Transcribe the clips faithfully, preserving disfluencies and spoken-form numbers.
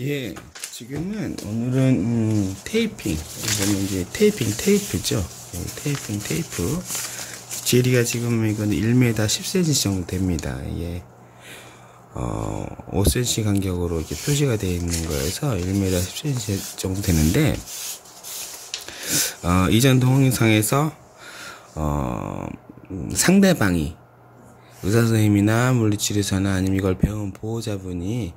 예, 지금은 오늘은 음, 테이핑, 이거는 이제 테이핑 테이프죠. 예, 테이핑 테이프. 길이가 지금 이건 일 미터 십 센티미터 정도 됩니다. 예, 어, 오 센티미터 간격으로 이렇게 표시가 되어 있는 거에서 일 미터 십 센티미터 정도 되는데, 어, 이전 동영상에서 어, 음, 상대방이 의사선생님이나 물리치료사나 아니면 이걸 배운 보호자분이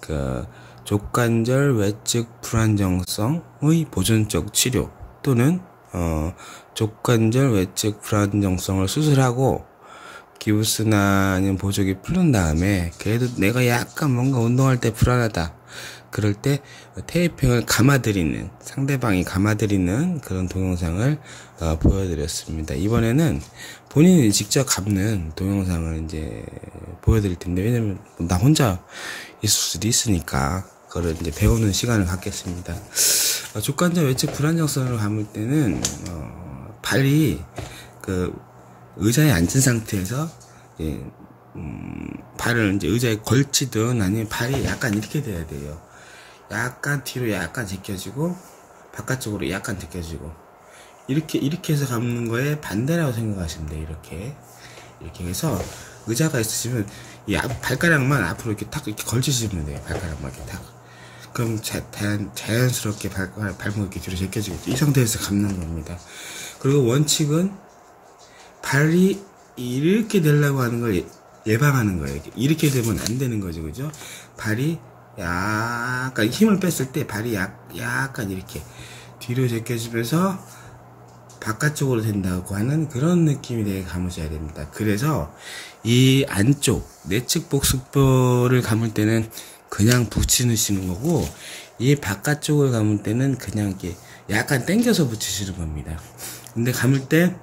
그 족관절 외측 불안정성의 보존적 치료 또는 어, 족관절 외측 불안정성을 수술하고 기부스나 아니면 보조기 풀은 다음에 그래도 내가 약간 뭔가 운동할 때 불안하다 그럴 때 테이핑을 감아드리는, 상대방이 감아드리는 그런 동영상을 어, 보여드렸습니다. 이번에는 본인이 직접 감는 동영상을 이제 보여드릴 텐데, 왜냐면 나 혼자 있을 수도 있으니까 그걸 이제 배우는 시간을 갖겠습니다. 어, 족관절 외측 불안정성을 감을 때는 어, 발이 그 의자에 앉은 상태에서 예, 음, 발을 이제 의자에 걸치든 아니면 발이 약간 이렇게 돼야 돼요. 약간 뒤로 약간 제껴지고 바깥쪽으로 약간 제껴지고 이렇게 이렇게 해서 감는 거에 반대라고 생각하시면 돼요. 이렇게 이렇게 해서 의자가 있으시면 이 앞, 발가락만 앞으로 이렇게 탁 이렇게 걸치시면 돼요. 발가락만 이렇게 탁. 그럼 자, 자연, 자연스럽게 발, 발목이 이렇게 뒤로 제껴지고 이 상태에서 감는 겁니다. 그리고 원칙은 발이 이렇게 되려고 하는 걸 예방하는 거예요. 이렇게 되면 안 되는 거죠, 그죠? 발이 약간 힘을 뺐을 때 발이 약, 약간 이렇게 뒤로 제껴지면서 바깥쪽으로 된다고 하는 그런 느낌이 되게 감으셔야 됩니다. 그래서 이 안쪽 내측 복습뼈를 감을 때는 그냥 붙이시는 거고, 이 바깥쪽을 감을 때는 그냥 이렇게 약간 당겨서 붙이시는 겁니다. 근데 감을 때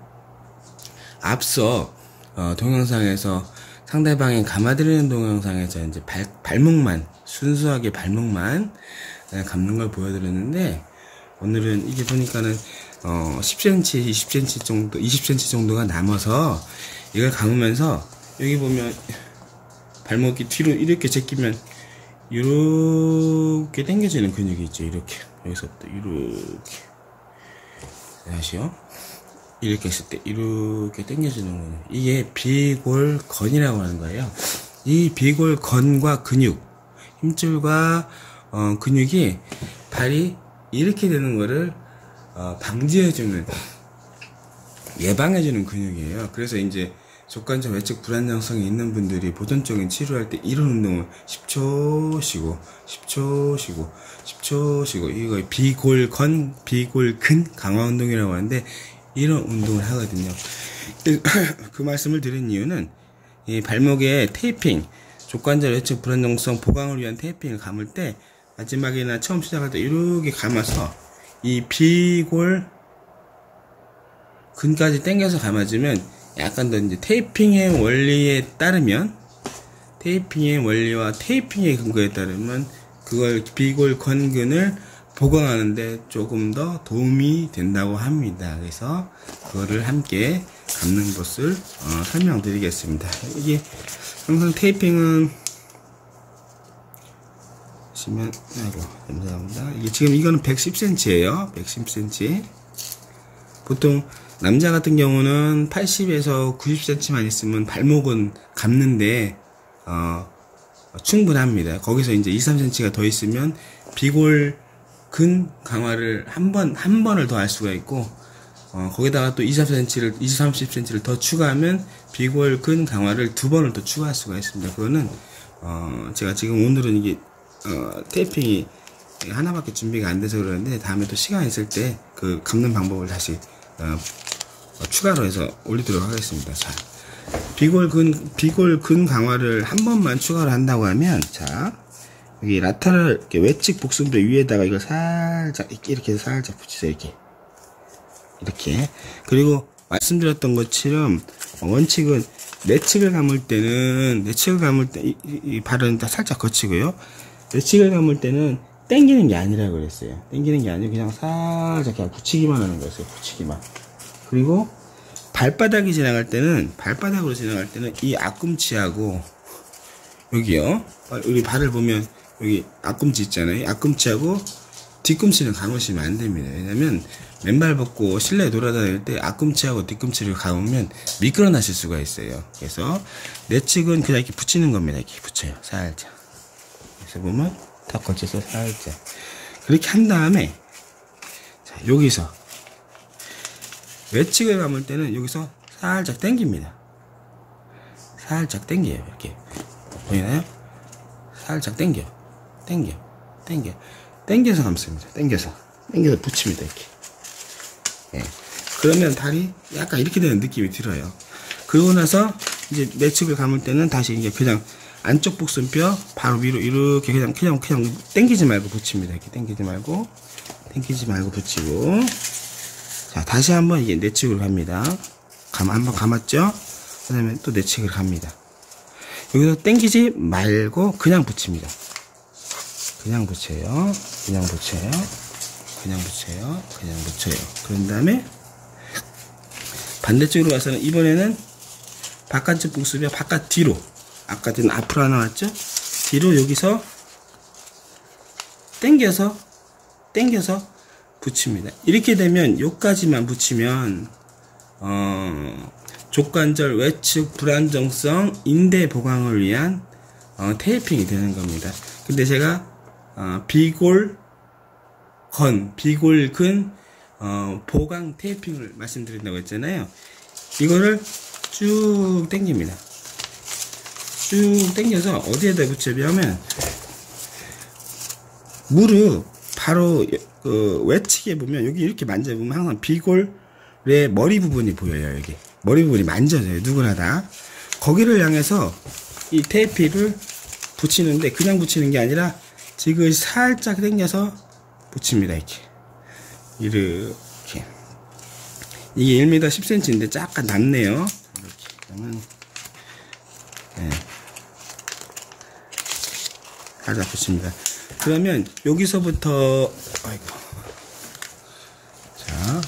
앞서 어, 동영상에서 상대방이 감아드리는 동영상에서 이제 발, 발목만 순수하게 발목만 감는 걸 보여드렸는데, 오늘은 이게 보니까는 어, 십 센티미터, 이십 센티미터 정도, 이십 센티미터 정도가 남아서 이걸 감으면서 여기 보면 발목이 뒤로 이렇게 제끼면 이렇게 당겨지는 근육이 있죠. 이렇게 여기서부터 이렇게 다시요. 이렇게 했을 때 이렇게 당겨지는 거예요. 이게 비골건이라고 하는 거예요. 이 비골건과 근육, 힘줄과 어, 근육이 발이 이렇게 되는 거를 어, 방지해주는, 예방해주는 근육이에요. 그래서 이제 족관절 외측 불안정성이 있는 분들이 보존적인 치료할 때 이런 운동을 십 초 쉬고 십 초 쉬고 십 초 쉬고, 이거 비골건, 비골근 강화 운동이라고 하는데 이런 운동을 하거든요. 그 말씀을 드린 이유는 이 발목에 테이핑, 족관절 외측 불안정성 보강을 위한 테이핑을 감을 때 마지막이나 처음 시작할 때 이렇게 감아서 이 비골 근까지 당겨서 감아주면 약간 더 이제 테이핑의 원리에 따르면, 테이핑의 원리와 테이핑의 근거에 따르면 그걸 비골 건근을 보강하는데 조금 더 도움이 된다고 합니다. 그래서 그거를 함께 감는 것을 어, 설명드리겠습니다. 이게 항상 테이핑은 보시면, 아이고 감사합니다. 이게 지금 이거는 백십 센티미터예요. 백십 센티미터. 보통 남자 같은 경우는 팔십에서 구십 센티미터만 있으면 발목은 감는데 어, 충분합니다. 거기서 이제 이삼 센티미터가 더 있으면 비골 근 강화를 한 번, 한 번을 더 할 수가 있고, 어, 거기다가 또 이십삼 센티미터를, 이십, 삼십 센티미터를 더 추가하면 비골 근 강화를 두 번을 더 추가할 수가 있습니다. 그거는, 어, 제가 지금 오늘은 이게, 어, 테이핑이 하나밖에 준비가 안 돼서 그러는데, 다음에 또 시간 있을 때 그 감는 방법을 다시, 어, 추가로 해서 올리도록 하겠습니다. 자, 비골 근, 비골 근 강화를 한 번만 추가를 한다고 하면, 자, 여기 라테럴 이렇게 외측 복순뼈 위에다가 이걸 살짝 이렇게, 이렇게 살짝 붙이세요. 이렇게 이렇게. 그리고 말씀드렸던 것처럼 원칙은 내측을 감을 때는, 내측을 감을 때 이, 이 발은 다 살짝 거치고요, 내측을 감을 때는 당기는 게 아니라 그랬어요. 당기는 게 아니고 그냥 살짝 그냥 붙이기만 하는 거였어요. 붙이기만. 그리고 발바닥이 지나갈 때는, 발바닥으로 지나갈 때는 이 앞꿈치하고 여기요, 우리 발을 보면 여기 앞꿈치 있잖아요. 앞꿈치하고 뒤꿈치는 감으시면 안 됩니다. 왜냐면 맨발 벗고 실내에 돌아다닐 때 앞꿈치하고 뒤꿈치를 감으면 미끄러나실 수가 있어요. 그래서 내측은 그냥 이렇게 붙이는 겁니다. 이렇게 붙여요. 살짝. 그래서 보면 딱 걸쳐서 살짝. 그렇게 한 다음에 자, 여기서 외측을 감을 때는 여기서 살짝 당깁니다. 살짝 당겨요. 이렇게 보이나요? 살짝 당겨, 당겨, 당겨, 당겨서 감습니다. 당겨서, 당겨서 붙입니다. 이렇게. 예. 그러면 다리 약간 이렇게 되는 느낌이 들어요. 그러고 나서 이제 내측을 감을 때는 다시 이제 그냥 안쪽 복순뼈 바로 위로 이렇게 그냥 그냥 그냥 당기지 말고 붙입니다. 이렇게 당기지 말고, 당기지 말고 붙이고. 자, 다시 한번 이게 내측을 갑니다. 감 한번 감았죠? 그다음에 또 내측을 갑니다. 여기서 당기지 말고 그냥 붙입니다. 그냥 붙여요. 그냥 붙여요. 그냥 붙여요. 그냥 붙여요. 그런 다음에 반대쪽으로 가서는 이번에는 바깥쪽 복수뼈 바깥 뒤로, 아까 전 앞으로 하나 왔죠? 뒤로 여기서 당겨서 당겨서 붙입니다. 이렇게 되면 요까지만 붙이면 어, 족관절 외측 불안정성 인대 보강을 위한 어, 테이핑이 되는 겁니다. 근데 제가 어, 비골근, 비골근 어, 보강 테이핑을 말씀드린다고 했잖아요. 이거를 쭉 당깁니다. 쭉 당겨서 어디에다 붙이냐면 무릎 바로 그 외측에 보면 여기 이렇게 만져보면 항상 비골의 머리 부분이 보여요. 여기 머리 부분이 만져져요. 누구나 다. 거기를 향해서 이 테이프를 붙이는데 그냥 붙이는 게 아니라 지금 살짝 당겨서 붙입니다. 이렇게. 이렇게. 이게 일 미터 십 센티미터인데 약간 남네요. 이렇게. 그러면, 네. 살짝 붙입니다. 그러면 여기서부터, 아이고. 자.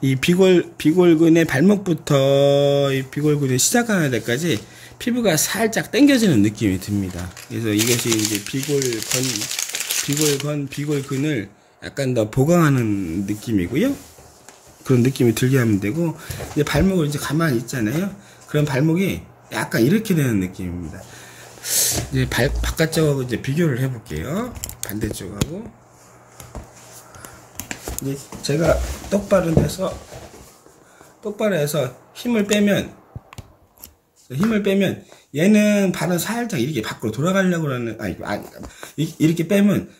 이 비골, 비골근의 발목부터 이 비골근의 시작하는 데까지 피부가 살짝 당겨지는 느낌이 듭니다. 그래서 이것이 이제 비골근, 비골근, 비골근을 약간 더 보강하는 느낌이고요. 그런 느낌이 들게 하면 되고, 이제 발목을 이제 가만히 있잖아요. 그럼 발목이 약간 이렇게 되는 느낌입니다. 이제 발, 바깥쪽하고 이제 비교를 해볼게요. 반대쪽하고. 제가 똑바른 데서 똑바로 해서 힘을 빼면 힘을 빼면 얘는 발은 살짝 이렇게 밖으로 돌아가려고 하는 아니, 아니 이렇게 빼면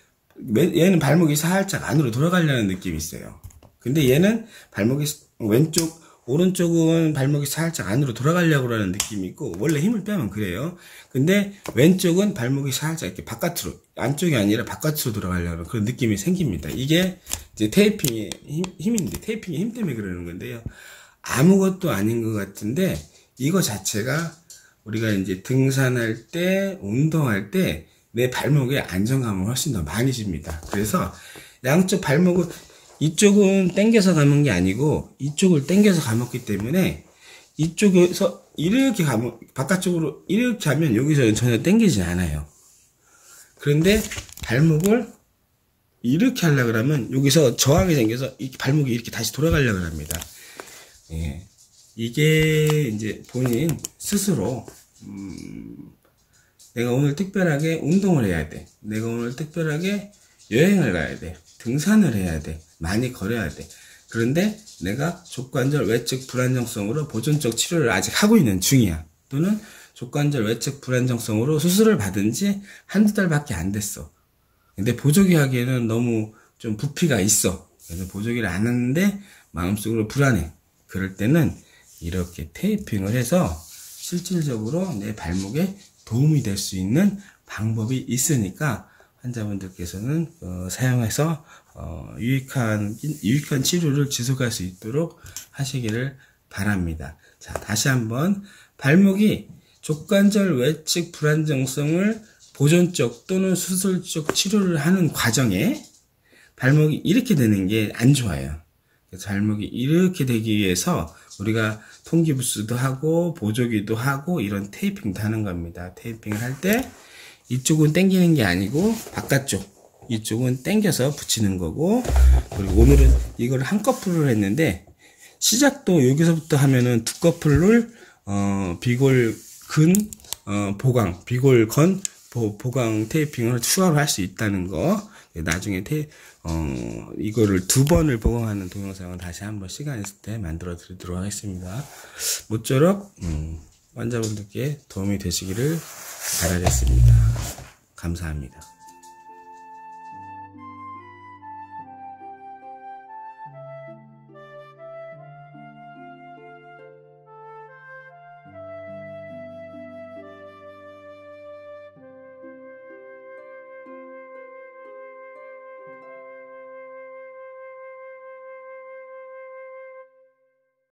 얘는 발목이 살짝 안으로 돌아가려는 느낌이 있어요. 근데 얘는 발목이 왼쪽 오른쪽은 발목이 살짝 안으로 돌아가려고 하는 느낌이 있고 원래 힘을 빼면 그래요. 근데 왼쪽은 발목이 살짝 이렇게 바깥으로 안쪽이 아니라 바깥으로 돌아가려고 하는 그런 느낌이 생깁니다. 이게 이제 테이핑의 힘, 힘인데 테이핑의 힘 때문에 그러는 건데요. 아무것도 아닌 것 같은데 이거 자체가 우리가 이제 등산할 때 운동할 때 내 발목에 안정감을 훨씬 더 많이 줍니다. 그래서 양쪽 발목을 이쪽은 당겨서 감은 게 아니고 이쪽을 당겨서 감았기 때문에 이쪽에서 이렇게 감 바깥쪽으로 이렇게 하면 여기서는 전혀 당기지 않아요. 그런데 발목을 이렇게 하려고 그러면 여기서 저항이 생겨서 발목이 이렇게 다시 돌아가려고 합니다. 예. 이게 이제 본인 스스로 음, 내가 오늘 특별하게 운동을 해야 돼. 내가 오늘 특별하게 여행을 가야 돼. 등산을 해야 돼. 많이 걸어야 돼. 그런데 내가 족관절 외측 불안정성으로 보존적 치료를 아직 하고 있는 중이야. 또는 족관절 외측 불안정성으로 수술을 받은 지 한두 달밖에 안 됐어. 근데 보조기 하기에는 너무 좀 부피가 있어. 그래서 보조기를 안 하는데 마음속으로 불안해. 그럴 때는 이렇게 테이핑을 해서 실질적으로 내 발목에 도움이 될 수 있는 방법이 있으니까 환자분들께서는 어, 사용해서 어, 유익한 유익한 치료를 지속할 수 있도록 하시기를 바랍니다. 자, 다시 한번 발목이 족관절 외측 불안정성을 보존적 또는 수술적 치료를 하는 과정에 발목이 이렇게 되는 게 안 좋아요. 잘목이 이렇게 되기 위해서 우리가 통기부스도 하고 보조기도 하고 이런 테이핑도 하는 겁니다. 테이핑을 할 때 이쪽은 당기는 게 아니고 바깥쪽, 이쪽은 당겨서 붙이는 거고, 그리고 오늘은 이걸 한꺼풀로 했는데 시작도 여기서부터 하면은 두꺼풀을 어, 비골근 어, 보강, 비골건 보, 보강 테이핑을 추가로 할 수 있다는 거, 나중에 테, 어, 이거를 두 번을 보강하는 동영상을 다시 한번 시간 있을 때 만들어 드리도록 하겠습니다. 모쪼록 음, 환자분들께 도움이 되시기를 바라겠습니다. 감사합니다.